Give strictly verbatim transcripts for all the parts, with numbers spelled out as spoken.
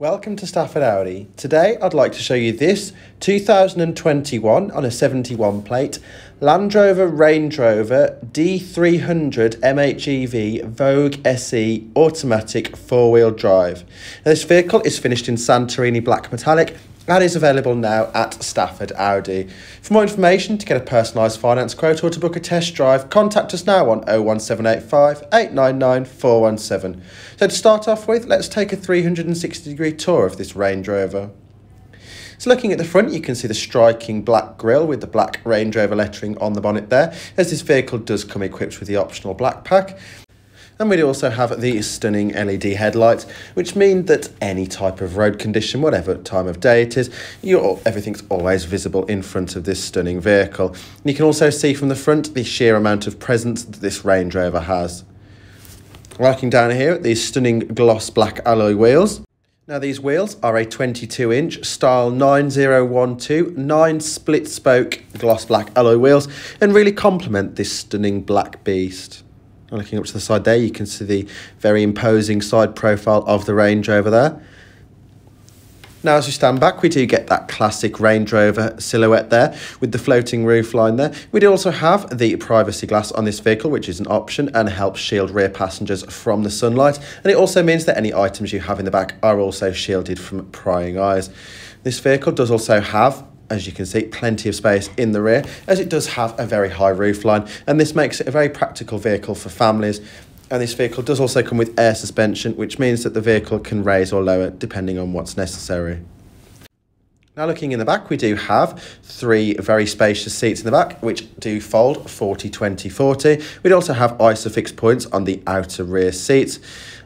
Welcome to Stafford Audi. Today I'd like to show you this two thousand twenty-one on a seventy-one plate Land Rover Range Rover D three hundred M H E V Vogue S E automatic four-wheel drive. Now, this vehicle is finished in Santorini black metallic and is available now at Stafford Audi. For more information, to get a personalised finance quote or to book a test drive, contact us now on oh one seven eight five, eight nine nine, four one seven. So to start off with, let's take a three hundred sixty degree tour of this Range Rover. So looking at the front, you can see the striking black grille with the black Range Rover lettering on the bonnet there, as this vehicle does come equipped with the optional black pack. And we do also have the stunning L E D headlights, which mean that any type of road condition, whatever time of day it is, you're, everything's always visible in front of this stunning vehicle. And you can also see from the front the sheer amount of presence that this Range Rover has. Looking down here at these stunning gloss black alloy wheels. Now, these wheels are a twenty-two inch style nine oh one two, nine split spoke gloss black alloy wheels and really complement this stunning black beast. Now, looking up to the side there, you can see the very imposing side profile of the Range Rover there. Now, as we stand back, we do get that classic Range Rover silhouette there with the floating roofline there. We do also have the privacy glass on this vehicle, which is an option and helps shield rear passengers from the sunlight. And it also means that any items you have in the back are also shielded from prying eyes. This vehicle does also have, as you can see, plenty of space in the rear, as it does have a very high roofline, and this makes it a very practical vehicle for families. And this vehicle does also come with air suspension, which means that the vehicle can raise or lower depending on what's necessary. Now, looking in the back, we do have three very spacious seats in the back, which do fold forty twenty forty. We'd also have Isofix points on the outer rear seats,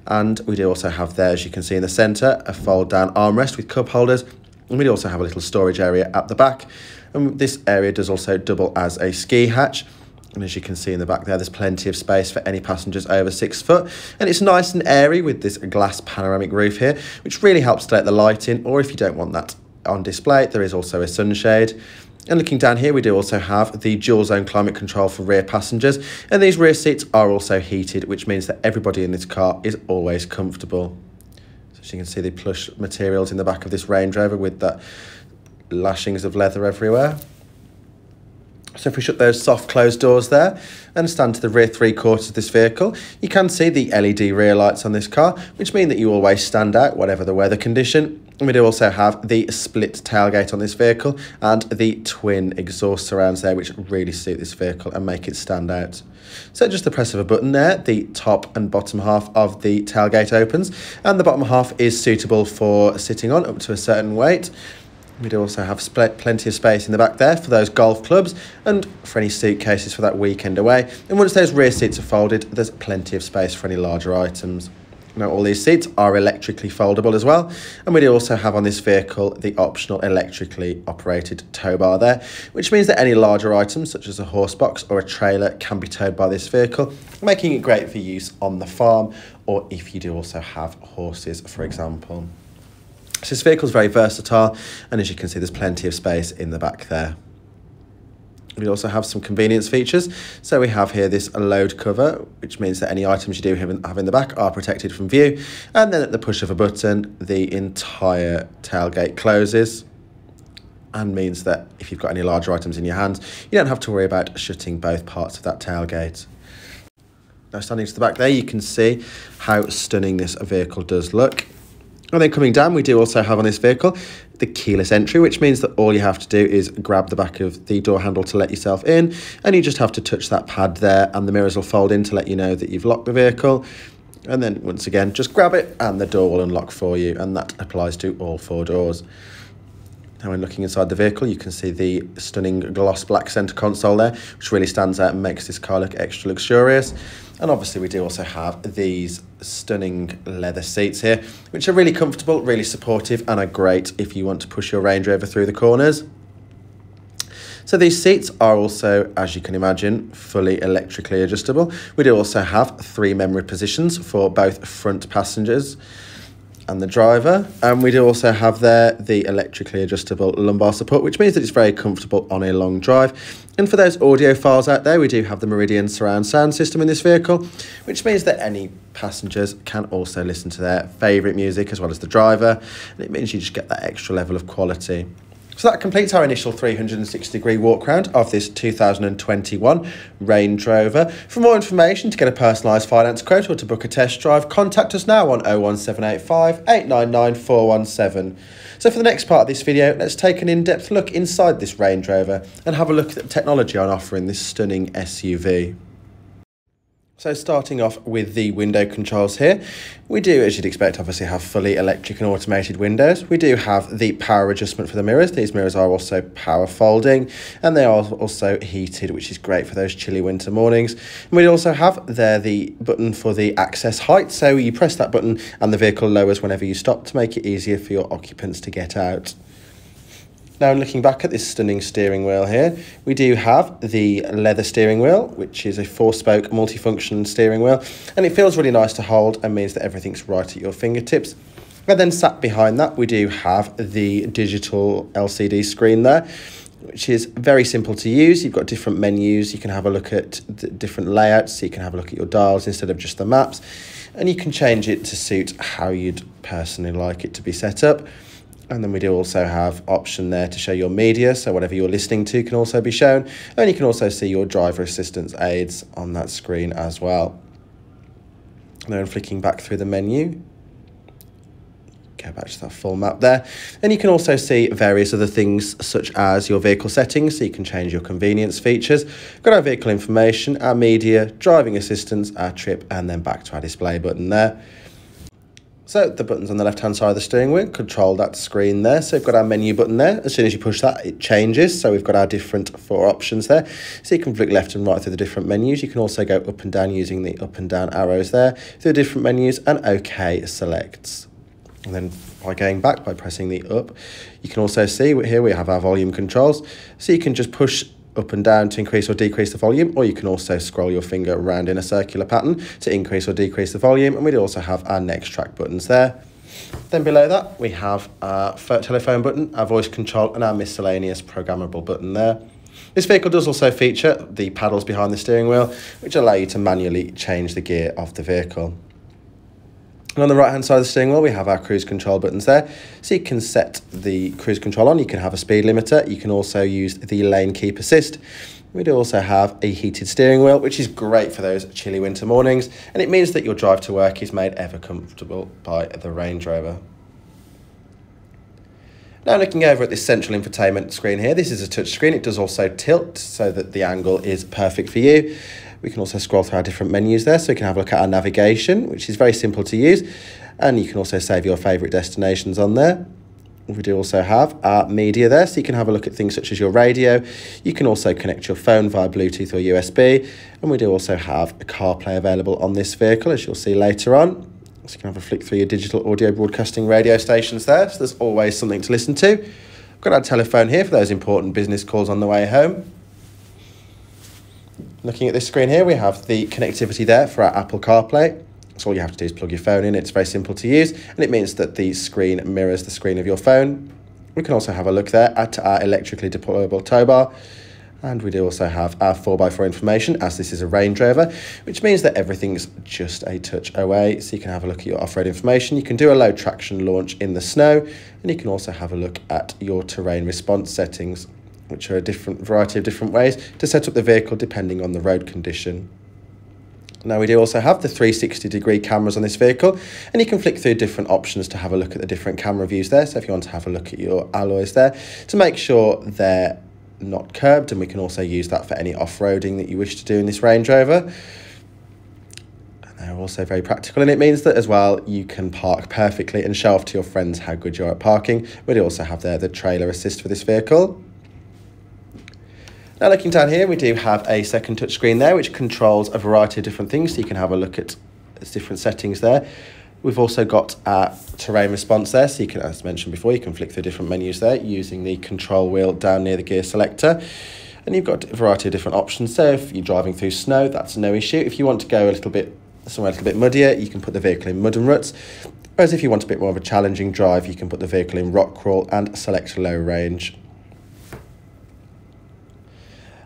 and we do also have there, as you can see in the centre, a fold down armrest with cup holders. And we also have a little storage area at the back, and this area does also double as a ski hatch. And as you can see in the back there, there's plenty of space for any passengers over six foot. And it's nice and airy with this glass panoramic roof here, which really helps to let the light in, or if you don't want that on display, there is also a sunshade. And looking down here, we do also have the dual zone climate control for rear passengers. And these rear seats are also heated, which means that everybody in this car is always comfortable. As you can see, the plush materials in the back of this Range Rover with the lashings of leather everywhere. So if we shut those soft closed doors there and stand to the rear three quarters of this vehicle, you can see the L E D rear lights on this car, which mean that you always stand out whatever the weather condition. And we do also have the split tailgate on this vehicle and the twin exhaust surrounds there, which really suit this vehicle and make it stand out. So just the press of a button there, the top and bottom half of the tailgate opens, and the bottom half is suitable for sitting on up to a certain weight. We do also have plenty of space in the back there for those golf clubs and for any suitcases for that weekend away. And once those rear seats are folded, there's plenty of space for any larger items. Now, all these seats are electrically foldable as well. And we do also have on this vehicle the optional electrically operated tow bar there, which means that any larger items such as a horse box or a trailer can be towed by this vehicle, making it great for use on the farm or if you do also have horses, for example. So this vehicle is very versatile, and as you can see, there's plenty of space in the back there. We also have some convenience features. So we have here this load cover, which means that any items you do have in the back are protected from view. And then at the push of a button, the entire tailgate closes and means that if you've got any larger items in your hands, you don't have to worry about shutting both parts of that tailgate. Now, standing to the back there, you can see how stunning this vehicle does look. And then coming down, we do also have on this vehicle the keyless entry, which means that all you have to do is grab the back of the door handle to let yourself in, and you just have to touch that pad there and the mirrors will fold in to let you know that you've locked the vehicle. And then once again, just grab it and the door will unlock for you, and that applies to all four doors. Now, when looking inside the vehicle, you can see the stunning gloss black centre console there, which really stands out and makes this car look extra luxurious. And obviously we do also have these stunning leather seats here, which are really comfortable, really supportive, and are great if you want to push your Range Rover through the corners. So these seats are also, as you can imagine, fully electrically adjustable. We do also have three memory positions for both front passengers. and the driver. And we do also have there the electrically adjustable lumbar support, which means that it's very comfortable on a long drive. And for those audiophiles out there, we do have the Meridian surround sound system in this vehicle, which means that any passengers can also listen to their favourite music as well as the driver, and it means you just get that extra level of quality. So that completes our initial three hundred and sixty degree walk round of this two thousand twenty-one Range Rover. For more information, to get a personalised finance quote or to book a test drive, contact us now on oh one seven eight five, eight nine nine, four one seven. So for the next part of this video, let's take an in-depth look inside this Range Rover and have a look at the technology on offer in this stunning S U V. So starting off with the window controls here, we do, as you'd expect, obviously have fully electric and automated windows. We do have the power adjustment for the mirrors. These mirrors are also power folding and they are also heated, which is great for those chilly winter mornings. And we also have there the button for the access height. So you press that button and the vehicle lowers whenever you stop to make it easier for your occupants to get out. Now, looking back at this stunning steering wheel here, we do have the leather steering wheel, which is a four-spoke multifunction steering wheel, and it feels really nice to hold and means that everything's right at your fingertips. And then sat behind that, we do have the digital L C D screen there, which is very simple to use. You've got different menus. You can have a look at the different layouts, so you can have a look at your dials instead of just the maps, and you can change it to suit how you'd personally like it to be set up. And then we do also have option there to show your media, so whatever you're listening to can also be shown. And you can also see your driver assistance aids on that screen as well. And then flicking back through the menu, go back to that full map there. And you can also see various other things such as your vehicle settings, so you can change your convenience features. We've got our vehicle information, our media, driving assistance, our trip, and then back to our display button there. So the buttons on the left-hand side of the steering wheel control that screen there. So we've got our menu button there. As soon as you push that, it changes. So we've got our different four options there. So you can flick left and right through the different menus. You can also go up and down using the up and down arrows there through different menus, and OK selects. And then by going back, by pressing the up, you can also see here we have our volume controls. So you can just push up and down to increase or decrease the volume, or you can also scroll your finger around in a circular pattern to increase or decrease the volume. And we do also have our next track buttons there. Then below that, we have our telephone button, our voice control, and our miscellaneous programmable button there. This vehicle does also feature the paddles behind the steering wheel, which allow you to manually change the gear of the vehicle. And on the right-hand side of the steering wheel, we have our cruise control buttons there. So you can set the cruise control on. You can have a speed limiter. You can also use the lane keep assist. We do also have a heated steering wheel, which is great for those chilly winter mornings. And it means that your drive to work is made ever comfortable by the Range Rover. Now looking over at this central infotainment screen here, this is a touch screen. It does also tilt so that the angle is perfect for you. We can also scroll through our different menus there, so we can have a look at our navigation, which is very simple to use. And you can also save your favourite destinations on there. We do also have our media there, so you can have a look at things such as your radio. You can also connect your phone via Bluetooth or U S B. And we do also have a CarPlay available on this vehicle, as you'll see later on. So you can have a flick through your digital audio broadcasting radio stations there, so there's always something to listen to. We've got our telephone here for those important business calls on the way home. Looking at this screen here, we have the connectivity there for our Apple CarPlay. So all you have to do is plug your phone in. It's very simple to use, and it means that the screen mirrors the screen of your phone. We can also have a look there at our electrically deployable tow bar. And we do also have our four by four information, as this is a Range Rover, which means that everything's just a touch away. So you can have a look at your off-road information. You can do a low traction launch in the snow, and you can also have a look at your terrain response settings, which are a different variety of different ways to set up the vehicle depending on the road condition. Now we do also have the three sixty degree cameras on this vehicle, and you can flick through different options to have a look at the different camera views there. So if you want to have a look at your alloys there to make sure they're not curbed, and we can also use that for any off-roading that you wish to do in this Range Rover. And they're also very practical, and it means that as well you can park perfectly and show off to your friends how good you are at parking. We do also have there the trailer assist for this vehicle. Now looking down here, we do have a second touchscreen there which controls a variety of different things, so you can have a look at different settings there. We've also got our terrain response there, so you can, as mentioned before, you can flick through different menus there using the control wheel down near the gear selector. And you've got a variety of different options. So if you're driving through snow, that's no issue. If you want to go a little bit somewhere a little bit muddier, you can put the vehicle in mud and ruts. Whereas if you want a bit more of a challenging drive, you can put the vehicle in rock crawl and select low range.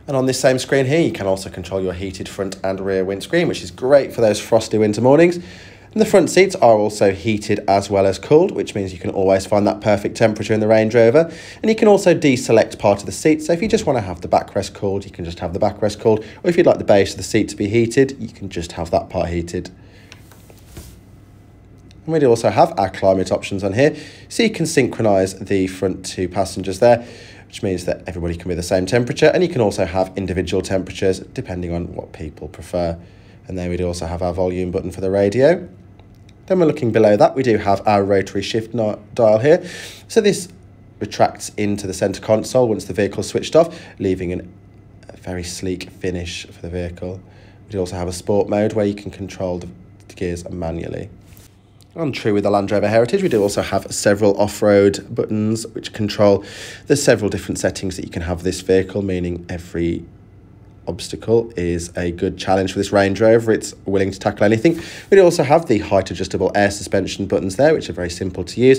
And on this same screen here, you can also control your heated front and rear windscreen, which is great for those frosty winter mornings. And the front seats are also heated as well as cooled, which means you can always find that perfect temperature in the Range Rover. And you can also deselect part of the seat. So if you just want to have the backrest cooled, you can just have the backrest cooled. Or if you'd like the base of the seat to be heated, you can just have that part heated. And we do also have our climate options on here, so you can synchronise the front two passengers there, which means that everybody can be the same temperature, and you can also have individual temperatures depending on what people prefer. And then we do also have our volume button for the radio. Then we're looking below that, we do have our rotary shift dial here. So this retracts into the centre console once the vehicle's switched off, leaving an, a very sleek finish for the vehicle. We do also have a sport mode where you can control the, the gears manually. And true with the Land Rover heritage, we do also have several off-road buttons which control the several different settings that you can have this vehicle, meaning every obstacle is a good challenge for this Range Rover. It's willing to tackle anything. We do also have the height adjustable air suspension buttons there, which are very simple to use.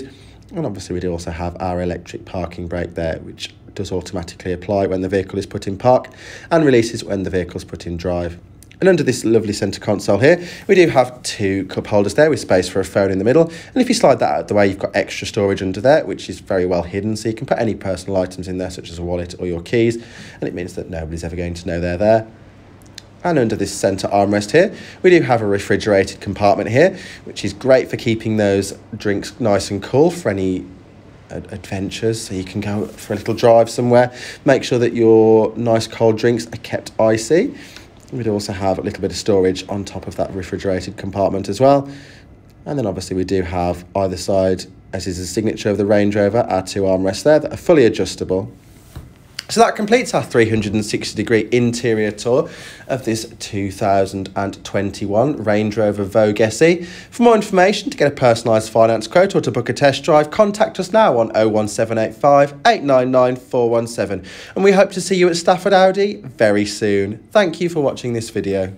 And obviously we do also have our electric parking brake there, which does automatically apply when the vehicle is put in park and releases when the vehicle's put in drive. And under this lovely centre console here, we do have two cup holders there with space for a phone in the middle. And if you slide that out the way, you've got extra storage under there, which is very well hidden. So you can put any personal items in there, such as a wallet or your keys. And it means that nobody's ever going to know they're there. And under this centre armrest here, we do have a refrigerated compartment here, which is great for keeping those drinks nice and cool for any adventures. So you can go for a little drive somewhere, make sure that your nice cold drinks are kept icy. We'd also have a little bit of storage on top of that refrigerated compartment as well. And then obviously we do have either side, as is the signature of the Range Rover, our two armrests there that are fully adjustable. So that completes our three hundred and sixty degree interior tour of this two thousand and twenty-one Range Rover Vogue S E. For more information, to get a personalised finance quote or to book a test drive, contact us now on oh one seven eight five, eight nine nine, four one seven. And we hope to see you at Stafford Audi very soon. Thank you for watching this video.